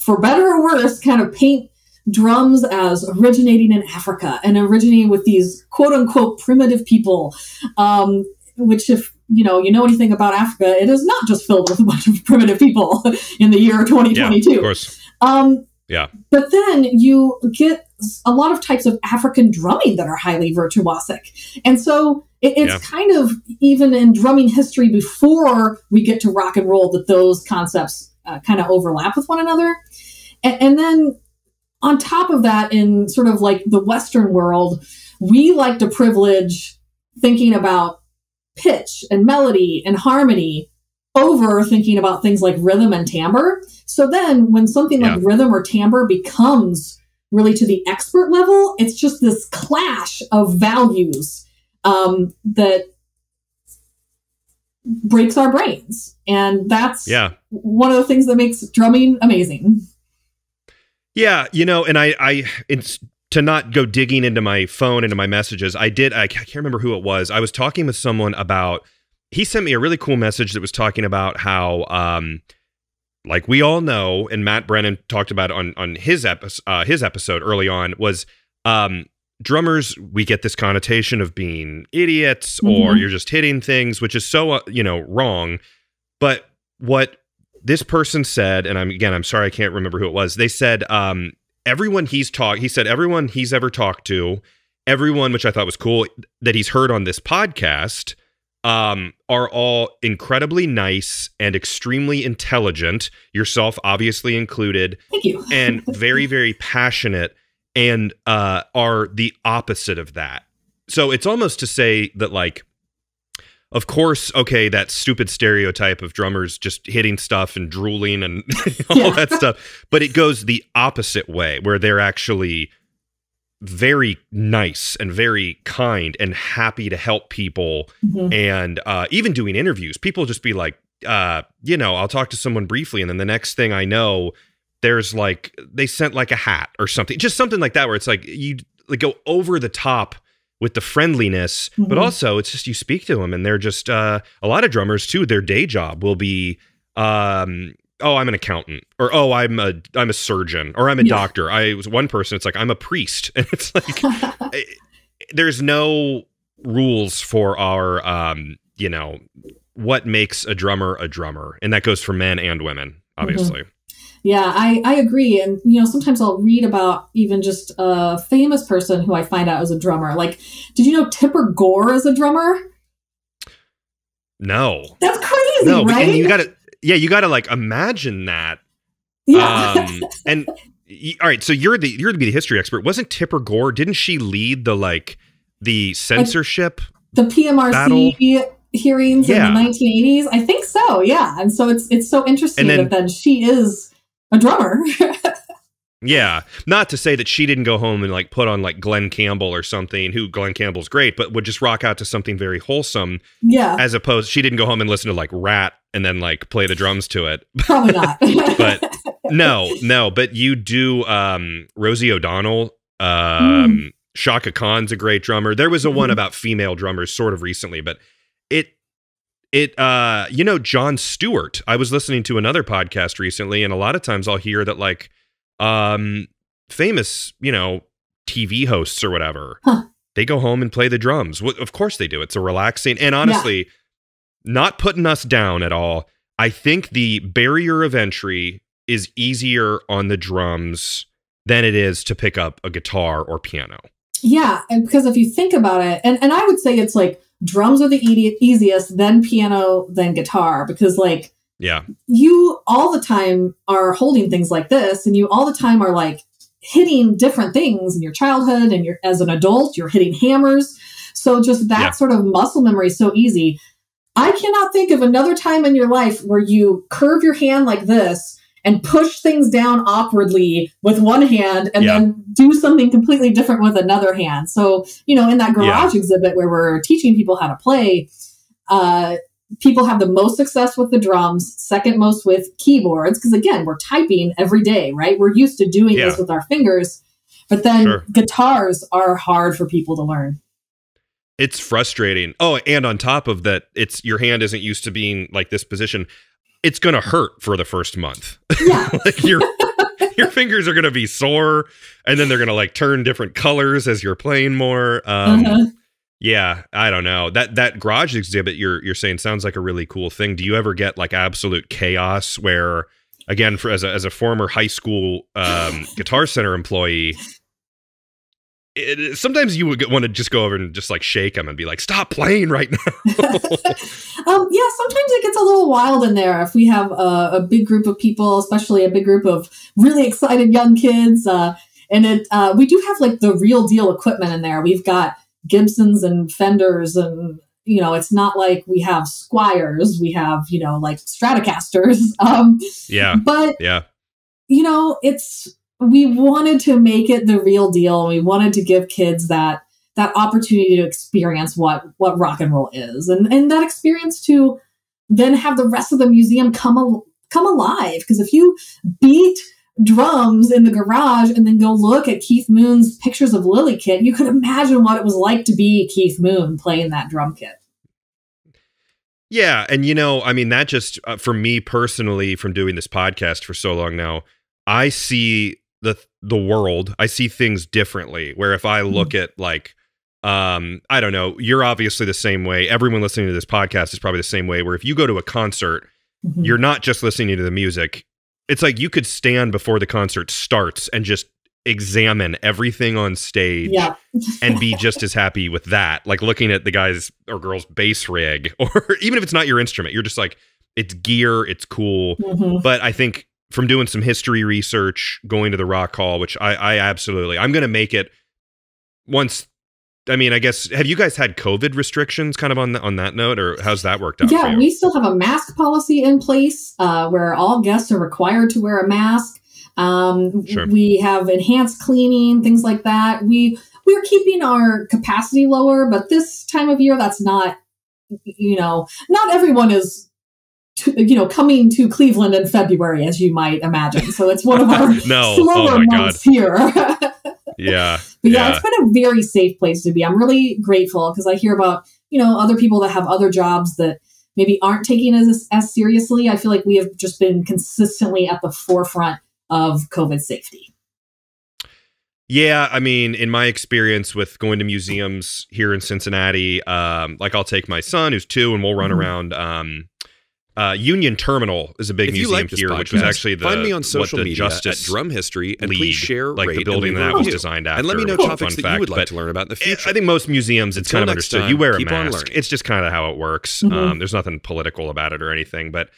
for better or worse, kind of paint drums as originating in Africa and originating with these quote unquote primitive people, um, which if you know, you know anything about Africa, it is not just filled with a bunch of primitive people in the year twenty twenty-two. Yeah, of course. Um, yeah. But then you get a lot of types of African drumming that are highly virtuosic. And so it, it's yeah. kind of even in drumming history before we get to rock and roll that those concepts uh, kind of overlap with one another. And, and then on top of that, in sort of like the Western world, we like to privilege thinking about pitch and melody and harmony over thinking about things like rhythm and timbre. So then when something yeah. like rhythm or timbre becomes really to the expert level, it's just this clash of values um, that breaks our brains. And that's yeah. one of the things that makes drumming amazing. Yeah, you know, and I, I it's to not go digging into my phone, into my messages, I did, I can't remember who it was. I was talking with someone about, he sent me a really cool message that was talking about how, um, like we all know, and Matt Brennan talked about it on, on his, epi uh, his episode early on, was um, drummers, we get this connotation of being idiots mm-hmm. or you're just hitting things, which is so, uh, you know, wrong. But what this person said, and I'm again, I'm sorry, I can't remember who it was. They said, um, everyone he's talked, he said, everyone he's ever talked to, everyone, which I thought was cool, that he's heard on this podcast, um, are all incredibly nice and extremely intelligent, yourself obviously included. Thank you. And very, very passionate, and uh, are the opposite of that. So it's almost to say that, like, of course, okay, that stupid stereotype of drummers just hitting stuff and drooling and all yeah. that stuff, but it goes the opposite way where they're actually very nice and very kind and happy to help people. Mm-hmm. And uh, even doing interviews, people just be like, uh, you know, I'll talk to someone briefly, and then the next thing I know, there's like, they sent like a hat or something, just something like that, where it's like you like go over the top with the friendliness, mm-hmm. but also it's just you speak to them and they're just, uh, a lot of drummers too, their day job will be, um, oh, I'm an accountant, or, oh, I'm a, I'm a surgeon, or I'm a yeah. doctor. I was one person, it's like, I'm a priest. And it's like, I, there's no rules for our, um, you know, what makes a drummer a drummer. And that goes for men and women, obviously. Mm-hmm. Yeah, I, I agree. And, you know, sometimes I'll read about even just a famous person who I find out is a drummer. Like, did you know Tipper Gore is a drummer? No. That's crazy, no, right? You gotta, yeah, you got to, like, imagine that. Yeah. Um, and, all right, so you're the, you're to be the history expert. Wasn't Tipper Gore, didn't she lead the, like, the censorship like, the P M R C battle? Hearings yeah. in the nineteen eighties? I think so, yeah. And so it's, it's so interesting then, that then she is a drummer. Yeah. Not to say that she didn't go home and like put on like Glenn Campbell or something, who Glenn Campbell's great, but would just rock out to something very wholesome. Yeah. As opposed, she didn't go home and listen to like Rat and then like play the drums to it. Probably not. But no, no. But you do, um, Rosie O'Donnell, um, mm. Chaka Khan's a great drummer. There was a mm. one about female drummers sort of recently, but it, It, uh, you know, Jon Stewart, I was listening to another podcast recently, and a lot of times I'll hear that like, um, famous, you know, T V hosts or whatever, huh. they go home and play the drums. Well, of course they do. It's a relaxing, and honestly, yeah. not putting us down at all. I think the barrier of entry is easier on the drums than it is to pick up a guitar or piano. Yeah. And because if you think about it, and, and I would say it's like, drums are the e easiest, then piano, then guitar, because like yeah, you all the time are holding things like this, and you all the time are like hitting different things in your childhood, and you're as an adult, you're hitting hammers. So just that yeah. sort of muscle memory is so easy. I cannot think of another time in your life where you curve your hand like this and push things down awkwardly with one hand and yeah. then do something completely different with another hand. So, you know, in that garage yeah. exhibit where we're teaching people how to play, uh, people have the most success with the drums, second most with keyboards, because again, we're typing every day, right? We're used to doing yeah. this with our fingers, but then sure. guitars are hard for people to learn. It's frustrating. Oh, and on top of that, it's your hand isn't used to being like this position. It's going to hurt for the first month. Yeah. Like your, your fingers are going to be sore, and then they're going to like turn different colors as you're playing more. Um, uh-huh. Yeah, I don't know. That that garage exhibit you're you're saying sounds like a really cool thing. Do you ever get like absolute chaos where, again, for as a as a former high school um, Guitar Center employee, it, sometimes you would want to just go over and just like shake them and be like, "Stop playing right now." um, yeah, sometimes it gets a little wild in there if we have a, a big group of people, especially a big group of really excited young kids, uh, and it uh, we do have like the real deal equipment in there. We've got Gibsons and Fenders, and you know, it's not like we have Squires, we have, you know, like Stratocasters. Um, yeah, but yeah, you know, it's we wanted to make it the real deal. We wanted to give kids that that opportunity to experience what what rock and roll is, and and that experience to then have the rest of the museum come al come alive. Because if you beat drums in the garage and then go look at Keith Moon's Pictures of Lily kit, you could imagine what it was like to be Keith Moon playing that drum kit. Yeah. And you know, I mean, that just uh, for me personally, from doing this podcast for so long now, I see the, the world, I see things differently, where if I look mm-hmm. at like, um, I don't know, you're obviously the same way. Everyone listening to this podcast is probably the same way, where if you go to a concert, mm-hmm. you're not just listening to the music. It's like you could stand before the concert starts and just examine everything on stage yeah. and be just as happy with that. Like looking at the guy's or girl's bass rig, or even if it's not your instrument, you're just like, it's gear, it's cool. Mm-hmm. But I think from doing some history research, going to the Rock Hall, which I, I absolutely, I'm going to make it once. I mean, I guess, have you guys had COVID restrictions kind of on the, on that note, or how's that worked out? Yeah, we still have a mask policy in place uh, where all guests are required to wear a mask. Um, sure. We have enhanced cleaning, things like that. We we're keeping our capacity lower, but this time of year, that's not, you know, not everyone is, to, you know, coming to Cleveland in February, as you might imagine. So it's one of our no. slower oh my months God. Here. Yeah. But yeah, yeah, it's been a very safe place to be. I'm really grateful, because I hear about, you know, other people that have other jobs that maybe aren't taking it as, as seriously. I feel like we have just been consistently at the forefront of COVID safety. Yeah. I mean, in my experience with going to museums here in Cincinnati, um, like I'll take my son who's two and we'll run mm-hmm. around, um, Uh, Union Terminal is a big if museum like here, podcast, which was actually the find me on social what, the media Justice at Drum History, and League, please share like rate the building that was designed after. And let me know topics that fact, you would like to learn about in the future. I think most museums, it's Until kind of understood. Time, you wear a mask; it's just kind of how it works. Mm-hmm. um, there's nothing political about it or anything. But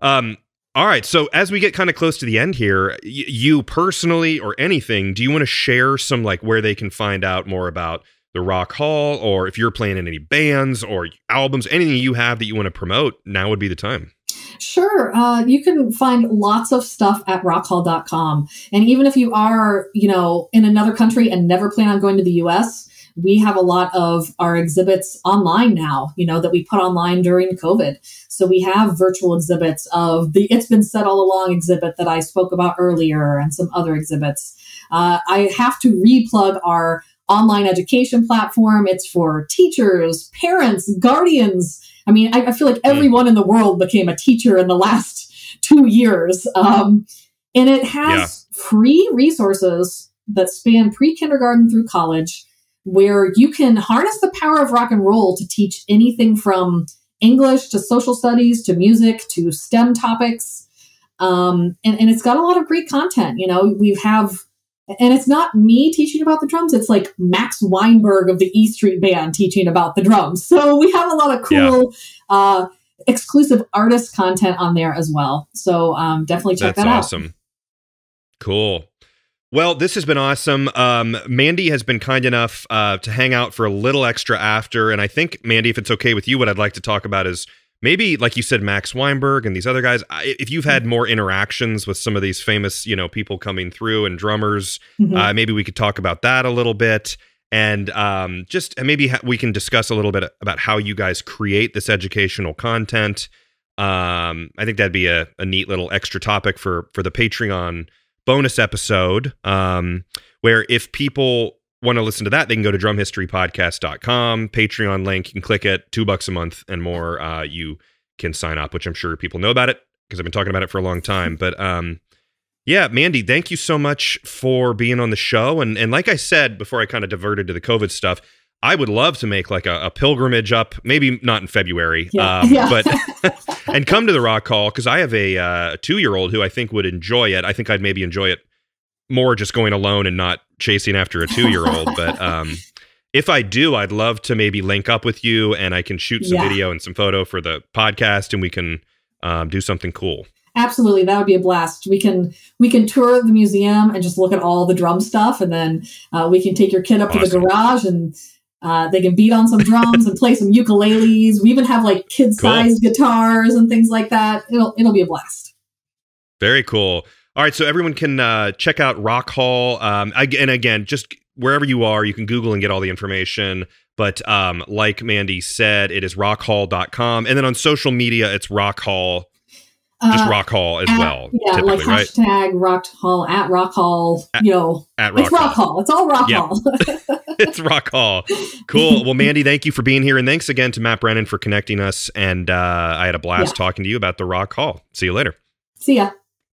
um, all right, so as we get kind of close to the end here, you personally or anything, do you want to share some like where they can find out more about the Rock Hall, or if you're playing in any bands or albums, anything you have that you want to promote, now would be the time. Sure. Uh, you can find lots of stuff at rock hall dot com. And even if you are, you know, in another country and never plan on going to the U S, we have a lot of our exhibits online now, you know, that we put online during COVID. So we have virtual exhibits of the It's Been Said All Along exhibit that I spoke about earlier, and some other exhibits. Uh, I have to replug our online education platform. It's for teachers, parents, guardians. I mean, I, I feel like everyone in the world became a teacher in the last two years. Um, and it has yeah. free resources that span pre-kindergarten through college, where you can harness the power of rock and roll to teach anything from English to social studies, to music, to STEM topics. Um, and, and it's got a lot of great content. You know, we have And it's not me teaching about the drums. It's like Max Weinberg of the E Street Band teaching about the drums. So we have a lot of cool yeah. uh, exclusive artist content on there as well. So um, definitely check That's that awesome. Out. That's awesome. Cool. Well, this has been awesome. Um, Mandy has been kind enough uh, to hang out for a little extra after. And I think, Mandy, if it's okay with you, what I'd like to talk about is maybe, like you said, Max Weinberg and these other guys, if you've had more interactions with some of these famous, you know, people coming through and drummers, mm-hmm. uh, maybe we could talk about that a little bit. And um, just maybe ha- we can discuss a little bit about how you guys create this educational content. Um, I think that'd be a, a neat little extra topic for for the Patreon bonus episode, um, where if people want to listen to that, they can go to drum history podcast dot com, Patreon link, you can click it, two bucks a month and more. Uh, you can sign up, which I'm sure people know about it because I've been talking about it for a long time. But um, yeah, Mandy, thank you so much for being on the show. And and like I said, before I kind of diverted to the COVID stuff, I would love to make like a, a pilgrimage up, maybe not in February, yeah. Um, yeah. but and come to the Rock Hall, because I have a uh, two-year-old who I think would enjoy it. I think I'd maybe enjoy it more just going alone and not chasing after a two-year-old. But um, if I do, I'd love to maybe link up with you, and I can shoot some yeah. video and some photo for the podcast, and we can um, do something cool. Absolutely. That would be a blast. We can, we can tour the museum and just look at all the drum stuff. And then uh, we can take your kid up awesome. to the garage, and uh, they can beat on some drums and play some ukuleles. We even have like kid sized cool. guitars and things like that. It'll, it'll be a blast. Very cool. All right. So everyone can uh, check out Rock Hall. Um, I, and again, just wherever you are, you can Google and get all the information. But um, like Mandy said, it is rock hall dot com. And then on social media, it's Rock Hall. Just uh, Rock Hall as at, well. Yeah, like hashtag right? Rock Hall, at Rock Hall, at, you know. At Rock it's Rock Hall. Hall. It's all Rock yeah. Hall. It's Rock Hall. Cool. Well, Mandy, thank you for being here. And thanks again to Matt Brennan for connecting us. And uh, I had a blast yeah. talking to you about the Rock Hall. See you later. See ya.